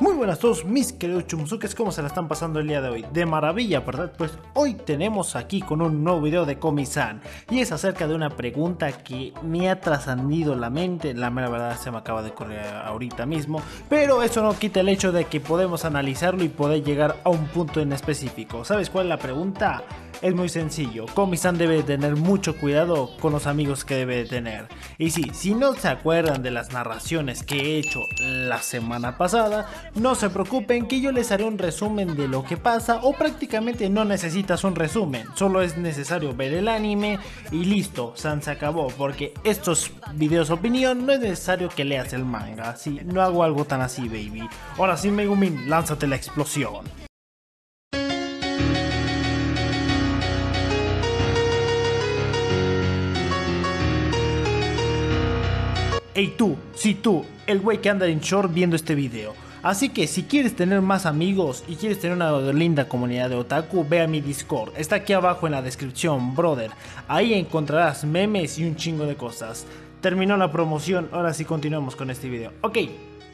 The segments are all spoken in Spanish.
Muy buenas a todos mis queridos chumuzukes, ¿cómo se la están pasando el día de hoy? De maravilla, ¿verdad? Pues hoy tenemos aquí con un nuevo video de Komi-san. Y es acerca de una pregunta que me ha trascendido la mente. La mera verdad se me acaba de correr ahorita mismo, pero eso no quita el hecho de que podemos analizarlo y poder llegar a un punto en específico. ¿Sabes cuál es la pregunta? Es muy sencillo, Komi-san debe tener mucho cuidado con los amigos que debe tener. Y sí, si no se acuerdan de las narraciones que he hecho la semana pasada, no se preocupen que yo les haré un resumen de lo que pasa, o prácticamente no necesitas un resumen, solo es necesario ver el anime y listo, san se acabó, porque estos videos opinión no es necesario que leas el manga, sí, no hago algo tan así, baby. Ahora sí, Megumin, lánzate la explosión. Hey tú, sí tú, el güey que anda en short viendo este video. Así que si quieres tener más amigos y quieres tener una linda comunidad de otaku, ve a mi Discord. Está aquí abajo en la descripción, brother. Ahí encontrarás memes y un chingo de cosas. Terminó la promoción, ahora sí continuamos con este video. Ok,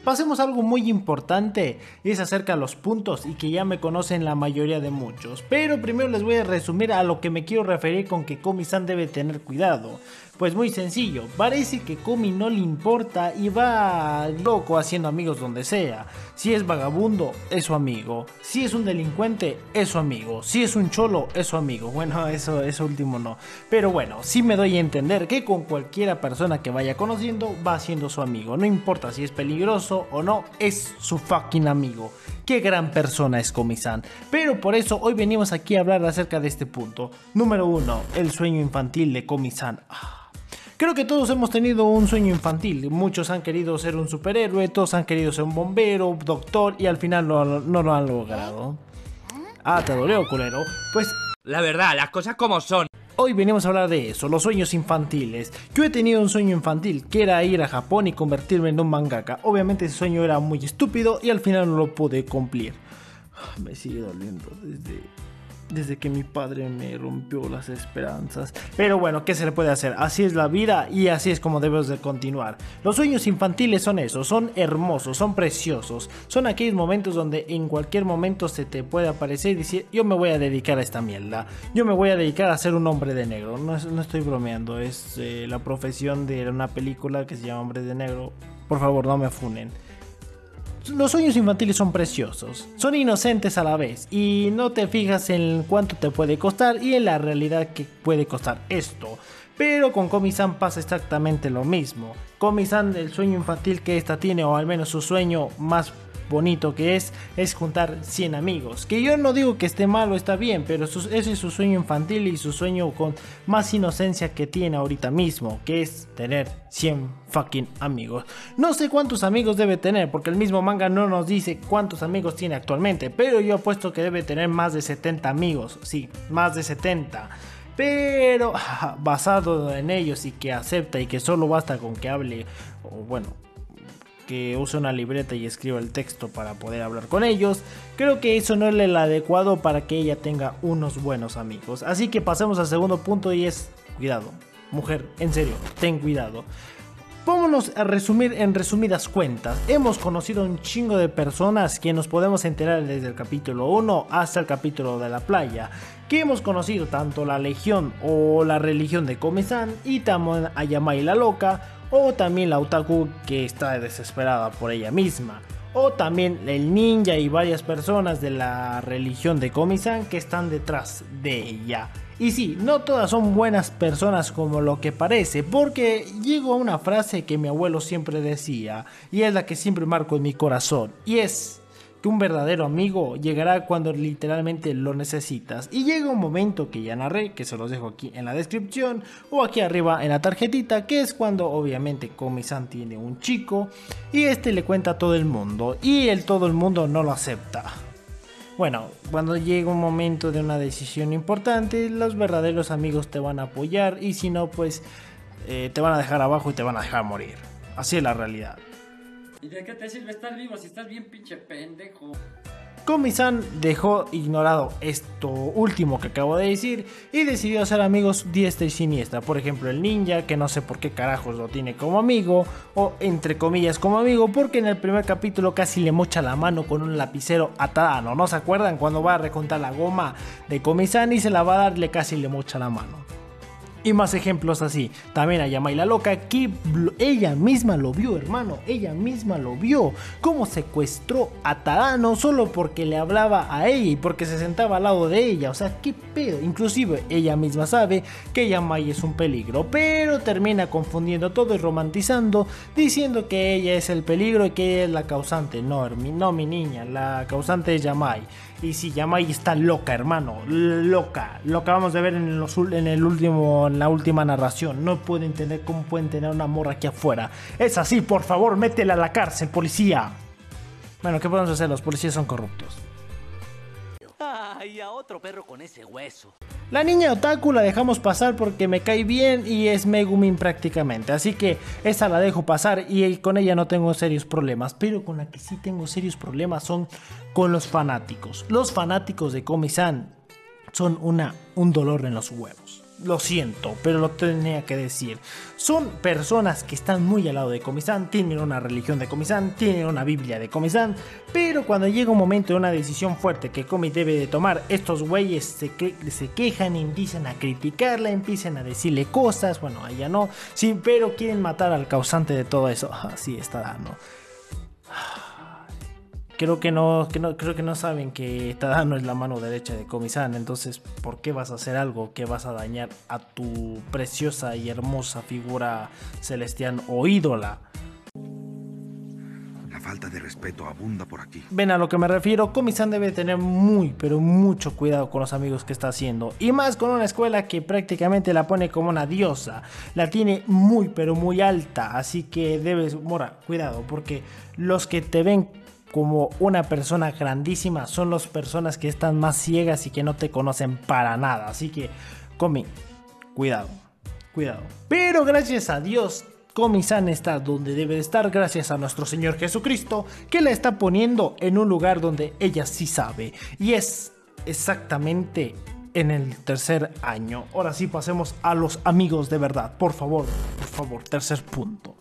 pasemos a algo muy importante, y es acerca de los puntos, y que ya me conocen la mayoría de muchos. Pero primero les voy a resumir a lo que me quiero referir con que Komi-san debe tener cuidado. Pues muy sencillo, parece que Komi no le importa y va loco haciendo amigos donde sea. Si es vagabundo, es su amigo. Si es un delincuente, es su amigo. Si es un cholo, es su amigo. Bueno, eso último no. Pero bueno, sí me doy a entender que con cualquiera persona que vaya conociendo, va siendo su amigo. No importa si es peligroso o no, es su fucking amigo. Qué gran persona es Komi-san. Pero por eso hoy venimos aquí a hablar acerca de este punto. Número 1, el sueño infantil de Komi-san. Creo que todos hemos tenido un sueño infantil, muchos han querido ser un superhéroe, todos han querido ser un bombero, doctor, y al final no lo han logrado. Ah, te dolió, culero. Pues la verdad, las cosas como son. Hoy venimos a hablar de eso, los sueños infantiles. Yo he tenido un sueño infantil, que era ir a Japón y convertirme en un mangaka. Obviamente ese sueño era muy estúpido y al final no lo pude cumplir. Me sigue doliendo desde que mi padre me rompió las esperanzas. Pero bueno, ¿qué se le puede hacer? Así es la vida y así es como debemos de continuar. Los sueños infantiles son esos, son hermosos, son preciosos. Son aquellos momentos donde en cualquier momento se te puede aparecer y decir: yo me voy a dedicar a esta mierda. Yo me voy a dedicar a ser un hombre de negro. No estoy bromeando, es la profesión de una película que se llama Hombre de Negro. Por favor, no me funen. Los sueños infantiles son preciosos, son inocentes a la vez, y no te fijas en cuánto te puede costar y en la realidad que puede costar esto. Pero con Komi-san pasa exactamente lo mismo. Komi-san, el sueño infantil que esta tiene, o al menos su sueño más bonito que es juntar 100 amigos. Que yo no digo que esté mal o está bien, pero ese es su sueño infantil y su sueño con más inocencia que tiene ahorita mismo, que es tener 100 fucking amigos. No sé cuántos amigos debe tener, porque el mismo manga no nos dice cuántos amigos tiene actualmente, pero yo apuesto que debe tener más de 70 amigos, sí, más de 70. Pero basado en ellos y que acepta y que solo basta con que hable, o bueno, que use una libreta y escriba el texto para poder hablar con ellos, creo que eso no es el adecuado para que ella tenga unos buenos amigos. Así que pasemos al segundo punto, y es cuidado, mujer, en serio, ten cuidado. Vámonos a resumir en resumidas cuentas. Hemos conocido un chingo de personas que nos podemos enterar desde el capítulo 1 hasta el capítulo de la playa. Que hemos conocido tanto la legión o la religión de Komi-san, y también a Yamai la loca, o también la otaku que está desesperada por ella misma, o también el ninja y varias personas de la religión de Komi-san que están detrás de ella. Y sí, no todas son buenas personas como lo que parece, porque llego a una frase que mi abuelo siempre decía, y es la que siempre marco en mi corazón, y es que un verdadero amigo llegará cuando literalmente lo necesitas. Y llega un momento que ya narré, que se los dejo aquí en la descripción o aquí arriba en la tarjetita, que es cuando obviamente Komi-san tiene un chico y este le cuenta a todo el mundo, y todo el mundo no lo acepta. Bueno, cuando llega un momento de una decisión importante, los verdaderos amigos te van a apoyar, y si no, pues te van a dejar abajo y te van a dejar morir. Así es la realidad. ¿Y de qué te sirve estar vivo si estás bien pinche pendejo? Komi-san dejó ignorado esto último que acabo de decir y decidió hacer amigos diestra y siniestra. Por ejemplo, el ninja, que no sé por qué carajos lo tiene como amigo, o entre comillas como amigo, porque en el primer capítulo casi le mocha la mano con un lapicero a Tadano. ¿No se acuerdan? Cuando va a recontar la goma de Komi-san y se la va a dar, le casi le mocha la mano. Y más ejemplos así. También a Yamai la loca, que ella misma lo vio, hermano. Ella misma lo vio. Cómo secuestró a Tadano solo porque le hablaba a ella y porque se sentaba al lado de ella. O sea, qué pedo. Inclusive ella misma sabe que Yamai es un peligro, pero termina confundiendo todo y romantizando, diciendo que ella es el peligro y que ella es la causante. No, no, mi niña. La causante es Yamai. Y sí, Yamai está loca, hermano. Loca. Lo acabamos de ver en la última narración. No puedo entender cómo pueden tener una morra aquí afuera. Es así, por favor, métela a la cárcel, policía. Bueno, ¿qué podemos hacer? Los policías son corruptos. Ay, a otro perro con ese hueso. La niña otaku la dejamos pasar porque me cae bien y es Megumin prácticamente, así que esa la dejo pasar y con ella no tengo serios problemas. Pero con la que sí tengo serios problemas son con los fanáticos. Los fanáticos de Komi-san son un dolor en los huevos. Lo siento, pero lo tenía que decir. Son personas que están muy al lado de Komi-san, tienen una religión de Komi-san, tienen una Biblia de Komi-san, pero cuando llega un momento de una decisión fuerte que Komi debe de tomar, estos güeyes se quejan, empiezan a criticarla, empiezan a decirle cosas, bueno, a ella no, sí, pero quieren matar al causante de todo eso. Así está dando. Creo que no saben que Tadano es la mano derecha de Komi-san, entonces ¿por qué vas a hacer algo que vas a dañar a tu preciosa y hermosa figura celestial o ídola? La falta de respeto abunda por aquí. Ven a lo que me refiero. Komi-san debe tener muy, pero mucho cuidado con los amigos que está haciendo. Y más con una escuela que prácticamente la pone como una diosa. La tiene muy, pero muy alta. Así que debes, mora, cuidado, porque los que te ven como una persona grandísima son las personas que están más ciegas y que no te conocen para nada. Así que, Komi, cuidado, cuidado. Pero gracias a Dios, Komi-san está donde debe estar, gracias a nuestro Señor Jesucristo, que la está poniendo en un lugar donde ella sí sabe. Y es exactamente en el tercer año. Ahora sí, pasemos a los amigos de verdad. Por favor, tercer punto.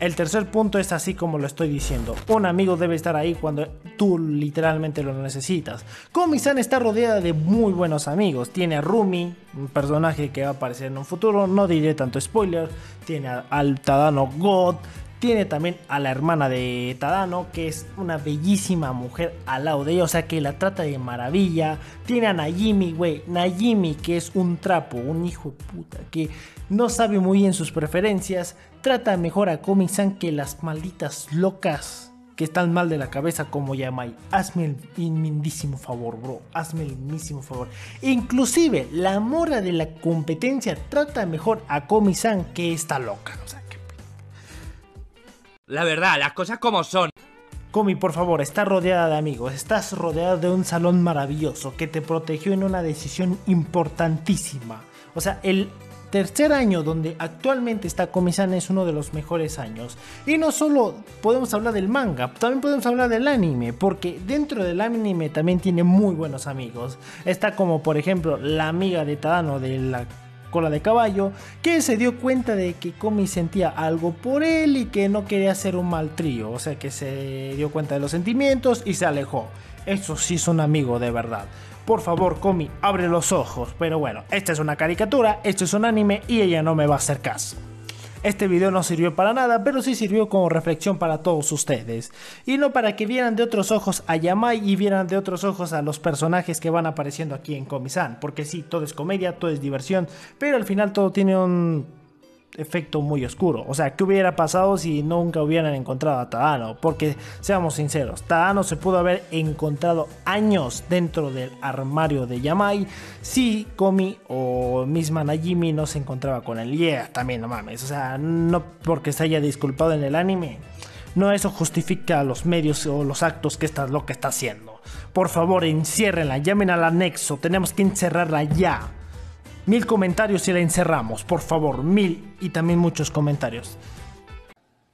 El tercer punto es así como lo estoy diciendo. Un amigo debe estar ahí cuando tú literalmente lo necesitas. Komi-san está rodeada de muy buenos amigos. Tiene a Rumi, un personaje que va a aparecer en un futuro, no diré tanto spoiler. Tiene al Tadano God. Tiene también a la hermana de Tadano, que es una bellísima mujer al lado de ella, o sea que la trata de maravilla. Tiene a Najimi, güey. Najimi, que es un trapo, un hijo de puta, que no sabe muy bien sus preferencias. Trata mejor a Komi-san que las malditas locas que están mal de la cabeza como Yamai. Hazme el mindísimo favor, bro. Hazme el mismísimo favor. Inclusive, la morra de la competencia trata mejor a Komi-san que esta loca, o sea. La verdad, las cosas como son. Komi, por favor, estás rodeada de amigos, estás rodeada de un salón maravilloso que te protegió en una decisión importantísima. O sea, el tercer año donde actualmente está Komi-san es uno de los mejores años. Y no solo podemos hablar del manga, también podemos hablar del anime, porque dentro del anime también tiene muy buenos amigos. Está como, por ejemplo, la amiga de Tadano de la cola de caballo, que se dio cuenta de que Komi sentía algo por él y que no quería hacer un mal trío, o sea que se dio cuenta de los sentimientos y se alejó. Eso sí es un amigo de verdad. Por favor, Komi, abre los ojos. Pero bueno, esta es una caricatura, esto es un anime y ella no me va a hacer caso. Este video no sirvió para nada, pero sí sirvió como reflexión para todos ustedes. Y no para que vieran de otros ojos a Yamai y vieran de otros ojos a los personajes que van apareciendo aquí en Komi-san. Porque sí, todo es comedia, todo es diversión, pero al final todo tiene un efecto muy oscuro. O sea, ¿qué hubiera pasado si nunca hubieran encontrado a Tadano? Porque, seamos sinceros, Tadano se pudo haber encontrado años dentro del armario de Yamai si Komi o misma Najimi no se encontraba con él. Yeah, también no mames. O sea, no porque se haya disculpado en el anime, no eso justifica los medios o los actos que esta loca está haciendo. Por favor, enciérrenla, llamen al anexo, tenemos que encerrarla ya. 1000 comentarios y la encerramos, por favor, 1000 y también muchos comentarios.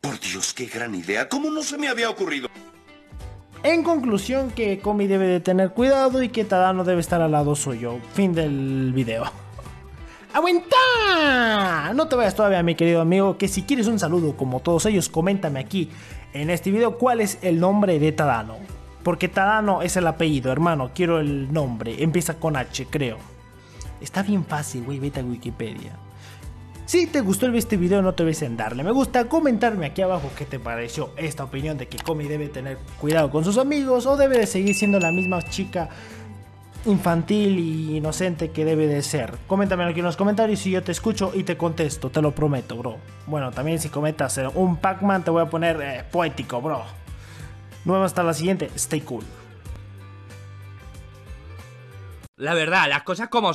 Por Dios, qué gran idea, ¿cómo no se me había ocurrido? En conclusión, que Komi debe de tener cuidado y que Tadano debe estar al lado suyo. Fin del video. ¡Aguanta! No te vayas todavía, mi querido amigo, que si quieres un saludo como todos ellos, coméntame aquí en este video cuál es el nombre de Tadano. Porque Tadano es el apellido, hermano, quiero el nombre. Empieza con H, creo. Está bien fácil, güey, vete a Wikipedia. Si te gustó este video, no te olvides en darle me gusta, comentarme aquí abajo qué te pareció esta opinión de que Komi debe tener cuidado con sus amigos o debe de seguir siendo la misma chica infantil y inocente que debe de ser. Coméntame aquí en los comentarios y yo te escucho y te contesto, te lo prometo, bro. Bueno, también si comentas un Pac-Man te voy a poner poético, bro. Nos vemos hasta la siguiente, stay cool. La verdad, las cosas como son.